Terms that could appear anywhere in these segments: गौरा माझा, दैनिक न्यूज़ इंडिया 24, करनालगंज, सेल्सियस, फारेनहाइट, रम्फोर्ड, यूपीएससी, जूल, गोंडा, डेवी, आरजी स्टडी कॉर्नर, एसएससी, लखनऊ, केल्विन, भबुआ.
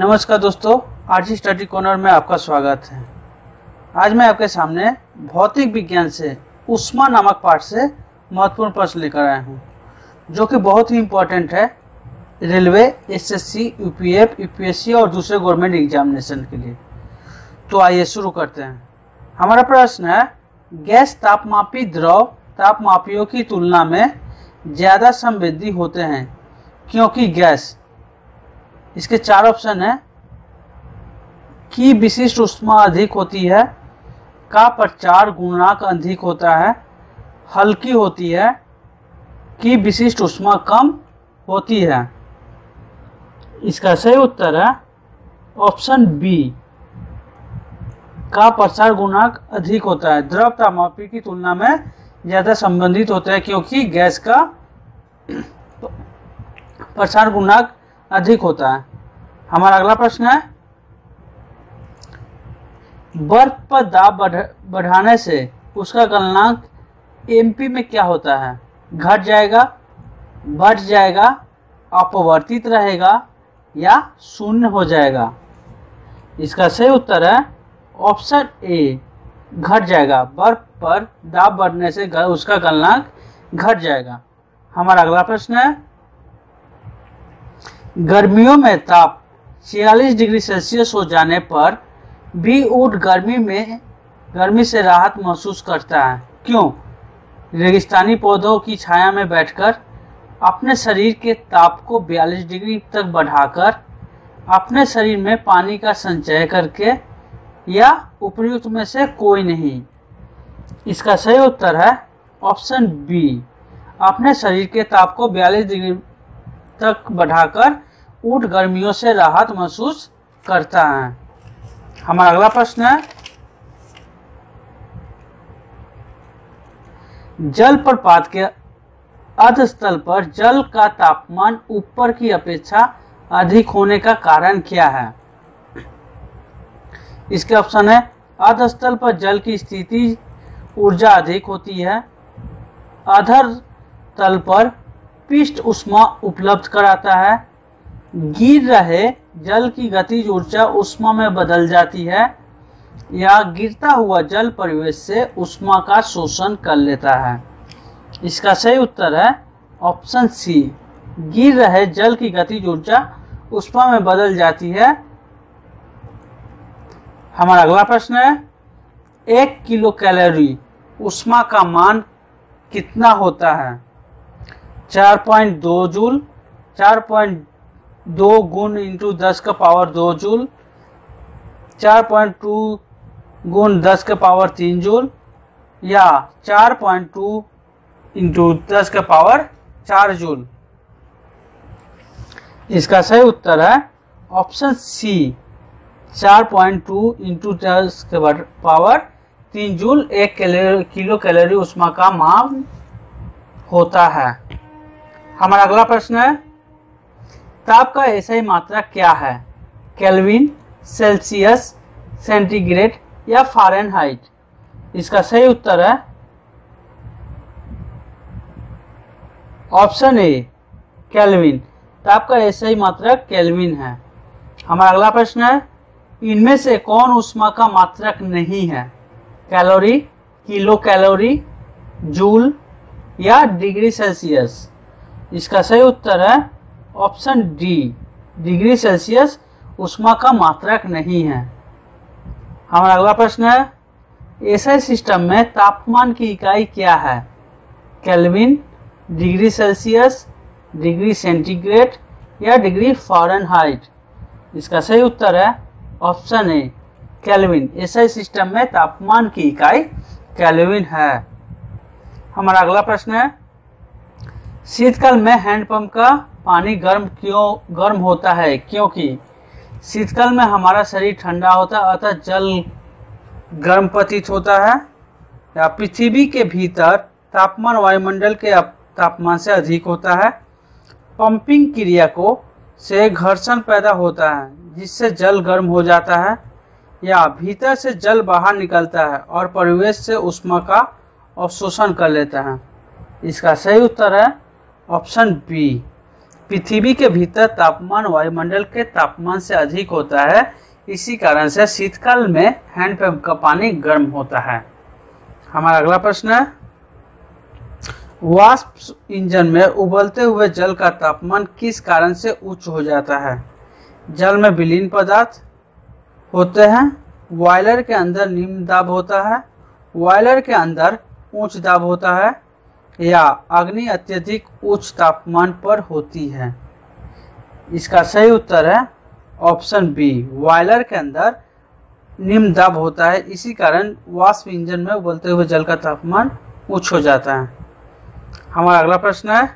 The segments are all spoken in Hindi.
नमस्कार दोस्तों, आरजी स्टडी कॉर्नर में आपका स्वागत है। आज मैं आपके सामने भौतिक विज्ञान से ऊष्मा नामक पाठ से महत्वपूर्ण प्रश्न लेकर आया हूँ, जो कि बहुत ही इम्पोर्टेंट है रेलवे, एसएससी, यूपीएफ, यूपीएससी और दूसरे गवर्नमेंट एग्जामिनेशन के लिए। तो आइए शुरू करते हैं। हमारा प्रश्न है, गैस तापमापी द्रव तापमापियों की तुलना में ज़्यादा संवेदी होते हैं क्योंकि गैस। इसके चार ऑप्शन हैं कि विशिष्ट ऊष्मा अधिक होती है, का प्रचार गुणांक अधिक होता है, हल्की होती है, कि विशिष्ट ऊष्मा कम होती है। इसका सही उत्तर है ऑप्शन बी, का प्रसार गुणांक अधिक होता है। द्रव तापमापी की तुलना में ज़्यादा संबंधित होता है क्योंकि गैस का प्रसार गुणांक अधिक होता है। हमारा अगला प्रश्न है, बर्फ पर दाब बढ़ाने से उसका गलनांक एमपी में क्या होता है? घट जाएगा, बढ़ जाएगा, अपवर्तित रहेगा या शून्य हो जाएगा। इसका सही उत्तर है ऑप्शन ए, घट जाएगा। बर्फ पर दाब बढ़ने से उसका गलनांक घट जाएगा। हमारा अगला प्रश्न है, गर्मियों में ताप 46 डिग्री सेल्सियस हो जाने पर भी ऊंट गर्मी से राहत महसूस करता है, क्यों? रेगिस्तानी पौधों की छाया में बैठकर, अपने शरीर के ताप को 42 डिग्री तक बढ़ाकर, अपने शरीर में पानी का संचय करके, या उपर्युक्त में से कोई नहीं। इसका सही उत्तर है ऑप्शन बी, अपने शरीर के ताप को 42 डिग्री तक बढ़ाकर ऊंट गर्मियों से राहत महसूस करता है। हमारा अगला प्रश्न है, जलप्रपात के अधस्थल पर जल का तापमान ऊपर की अपेक्षा अधिक होने का कारण क्या है? इसके ऑप्शन है, अधस्थल पर जल की स्थिति ऊर्जा अधिक होती है, अधर तल पर पृष्ठ ऊष्मा उपलब्ध कराता है, गिर रहे जल की गतिज ऊर्जा ऊष्मा में बदल जाती है, या गिरता हुआ जल परिवेश से ऊष्मा का शोषण कर लेता है। इसका सही उत्तर है ऑप्शन सी, गिर रहे जल की गतिज ऊर्जा ऊष्मा में बदल जाती है। हमारा अगला प्रश्न है, 1 किलो कैलोरी ऊष्मा का मान कितना होता है? 4.2 जूल, 4.2 गुण इंटू 10 का पावर 2 जूल, 4.2 गुण 10 का पावर 3 जूल, या 4.2 इंटू 10 का पावर 4 जूल। इसका सही उत्तर है ऑप्शन सी, 4.2 इंटू 10 का पावर 3 जूल 1 किलो कैलोरी ऊष्मा का मान होता है। हमारा अगला प्रश्न है, ताप का एसआई मात्रा क्या है? केल्विन, सेल्सियस, सेंटीग्रेड या फ़ारेनहाइट? इसका सही उत्तर है ऑप्शन ए, केल्विन। ताप का एसआई मात्रा केल्विन है। हमारा अगला प्रश्न है, इनमें से कौन ऊष्मा का मात्रक नहीं है? कैलोरी, किलो कैलोरी, जूल या डिग्री सेल्सियस? इसका सही उत्तर है ऑप्शन डी, डिग्री सेल्सियस ऊष्मा का मात्रक नहीं है। हमारा अगला प्रश्न है, एसआई सिस्टम में तापमान की इकाई क्या है? केल्विन, degree सेल्सियस, degree centigrade या डिग्री फ़ारेनहाइट? इसका सही उत्तर है option A, केल्विन। SI system में तापमान की इकाई केल्विन है। हमारा अगला प्रश्न है, शीतकाल में हैंडपंप का पानी गर्म होता है क्योंकि शीतकाल में हमारा शरीर ठंडा होता है, अतः जल गर्म प्रतीत होता है, या पृथ्वी के भीतर तापमान वायुमंडल के तापमान से अधिक होता है, पंपिंग क्रिया को से घर्षण पैदा होता है जिससे जल गर्म हो जाता है, या भीतर से जल बाहर निकलता है और परिवेश से ऊष्मा का अवशोषण कर लेता है। इसका सही उत्तर है ऑप्शन बी, पृथ्वी के भीतर तापमान वायुमंडल के तापमान से अधिक होता है, इसी कारण से शीतकाल में हैंडपंप का पानी गर्म होता है। हमारा अगला प्रश्न है, वाष्प इंजन में उबलते हुए जल का तापमान किस कारण से उच्च हो जाता है? जल में विलीन पदार्थ होते हैं, बॉयलर के अंदर निम्न दाब होता है, बॉयलर के अंदर उच्च दाब होता है, या अग्नि अत्यधिक उच्च तापमान पर होती है। इसका सही उत्तर है ऑप्शन बी, बॉयलर के अंदर निम्न दाब होता है, इसी कारण वाष्प इंजन में उबलते हुए जल का तापमान उच्च हो जाता है। हमारा अगला प्रश्न है,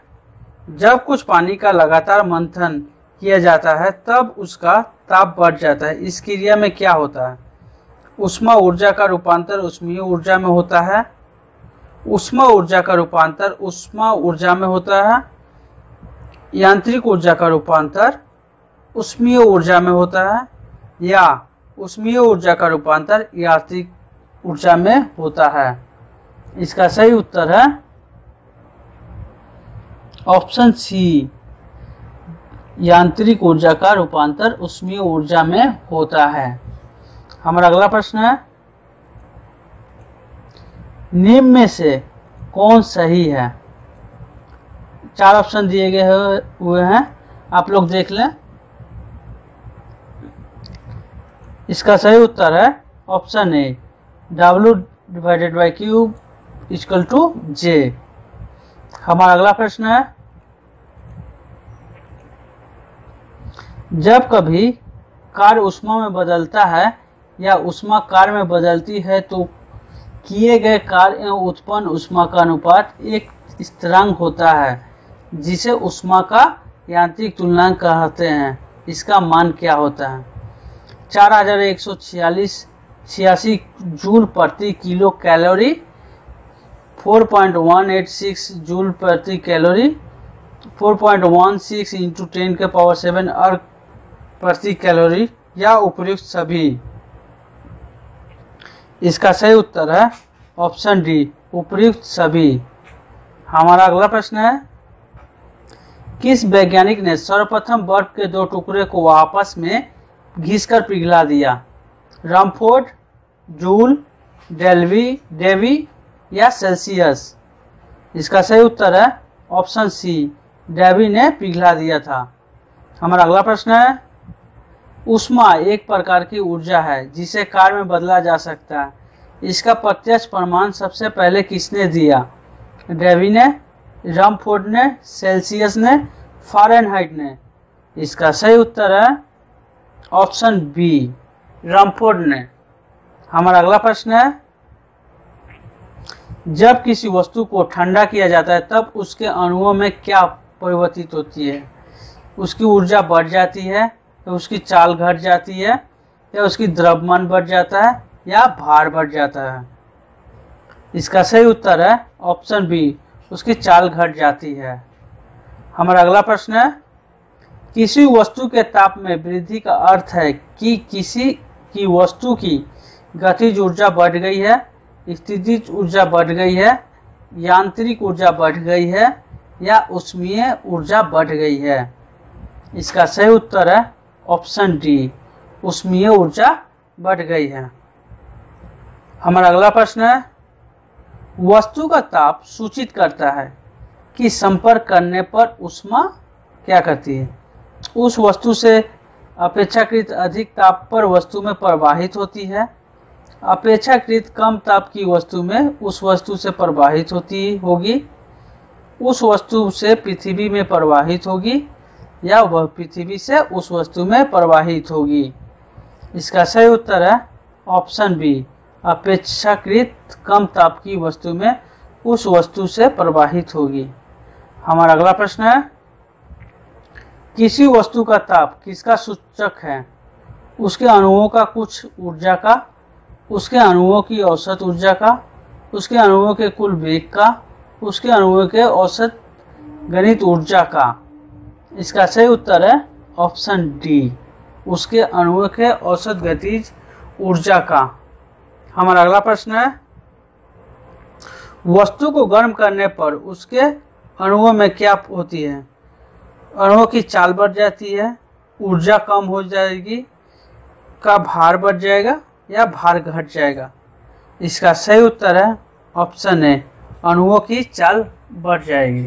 जब कुछ पानी का लगातार मंथन किया जाता है तब उसका ताप बढ़ जाता है, इस क्रिया में क्या होता है? ऊष्मा ऊर्जा का रूपांतर उष्मीय ऊर्जा में होता है, ऊष्मा ऊर्जा का रूपांतर ऊष्मा ऊर्जा में होता है, यांत्रिक ऊर्जा का रूपांतर उष्मीय ऊर्जा में होता है, या उष्मीय ऊर्जा का रूपांतर यांत्रिक ऊर्जा में होता है। इसका सही उत्तर है ऑप्शन सी, यांत्रिक ऊर्जा का रूपांतर उष्मीय ऊर्जा में होता है। हमारा अगला प्रश्न है, निम्न में से कौन सही है? चार ऑप्शन दिए गए हुए हैं, आप लोग देख लें। इसका सही उत्तर है ऑप्शन ए, W/Q = J। हमारा अगला प्रश्न है, जब कभी कार्य ऊष्मा में बदलता है या ऊष्मा कार्य में बदलती है तो किए गए कार्य एवं उत्पन्न ऊष्मा का अनुपात एक स्थिरांक होता है जिसे ऊष्मा का यांत्रिक तुलनांक कहते हैं, इसका मान क्या होता है? 4146 जूल प्रति किलो कैलोरी, 4.186 जूल प्रति कैलोरी, 4.16 × 10⁷ अर्घ प्रति कैलोरी, या उपयुक्त सभी। इसका सही उत्तर है ऑप्शन डी, उपयुक्त सभी। हमारा अगला प्रश्न है, किस वैज्ञानिक ने सर्वप्रथम बर्फ के दो टुकड़े को आपस में घिसकर पिघला दिया? रम्फोर्ड, जूल, डेवी या सेल्सियस। इसका सही उत्तर है ऑप्शन सी, डेवी ने पिघला दिया था। हमारा अगला प्रश्न है, ऊष्मा एक प्रकार की ऊर्जा है जिसे कार्य में बदला जा सकता है, इसका प्रत्यक्ष प्रमाण सबसे पहले किसने दिया? डेवी ने, रम्फोर्ड ने, सेल्सियस ने, फारेनहाइट ने। इसका सही उत्तर है ऑप्शन बी, रम्फोर्ड ने। हमारा अगला प्रश्न है, जब किसी वस्तु को ठंडा किया जाता है तब उसके अणुओं में क्या परिवर्तित होती है? उसकी ऊर्जा बढ़ जाती है, तो उसकी चाल घट जाती है, या उसकी द्रव्यमान बढ़ जाता है, या भार बढ़ जाता है। इसका सही उत्तर है ऑप्शन बी, उसकी चाल घट जाती है। हमारा अगला प्रश्न है, किसी वस्तु के ताप में वृद्धि का अर्थ है कि किसी की वस्तु की गतिज ऊर्जा बढ़ गई है, स्थितिज ऊर्जा बढ़ गई है, यांत्रिक ऊर्जा बढ़ गई है, या उष्मीय ऊर्जा बढ़ गई है। इसका सही उत्तर है ऑप्शन डी, उष्मीय ऊर्जा बढ़ गई है। हमारा अगला प्रश्न है, वस्तु का ताप सूचित करता है कि संपर्क करने पर ऊष्मा क्या करती है? उस वस्तु से अपेक्षाकृत अधिक ताप पर वस्तु में प्रवाहित होती है, अपेक्षाकृत कम ताप की वस्तु में उस वस्तु से प्रवाहित होती होगी, उस वस्तु से पृथ्वी में प्रवाहित होगी, या वह पृथ्वी से उस वस्तु में प्रवाहित होगी। इसका सही उत्तर है ऑप्शन बी, अपेक्षाकृत कम ताप की वस्तु में उस वस्तु से प्रवाहित होगी। हमारा अगला प्रश्न है, किसी वस्तु का ताप किसका सूचक है? उसके अणुओं का कुछ ऊर्जा का, उसके अणुओं की औसत ऊर्जा का, उसके अणुओं के कुल वेग का, उसके अणुओं के औसत गणित ऊर्जा का। इसका सही उत्तर है ऑप्शन डी, उसके अणुओं के औसत गतिज ऊर्जा का। हमारा अगला प्रश्न है, वस्तु को गर्म करने पर उसके अणुओं में क्या होती है? अणुओं की चाल बढ़ जाती है, ऊर्जा कम हो जाएगी, का भार बढ़ जाएगा या भार घट जाएगा। इसका सही उत्तर है ऑप्शन ए, अणुओं की चाल बढ़ जाएगी।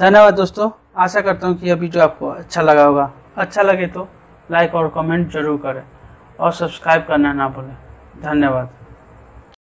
धन्यवाद दोस्तों, आशा करता हूँ कि यह वीडियो आपको अच्छा लगा होगा। अच्छा लगे तो लाइक और कमेंट जरूर करें और सब्सक्राइब करना ना भूलें। धन्यवाद।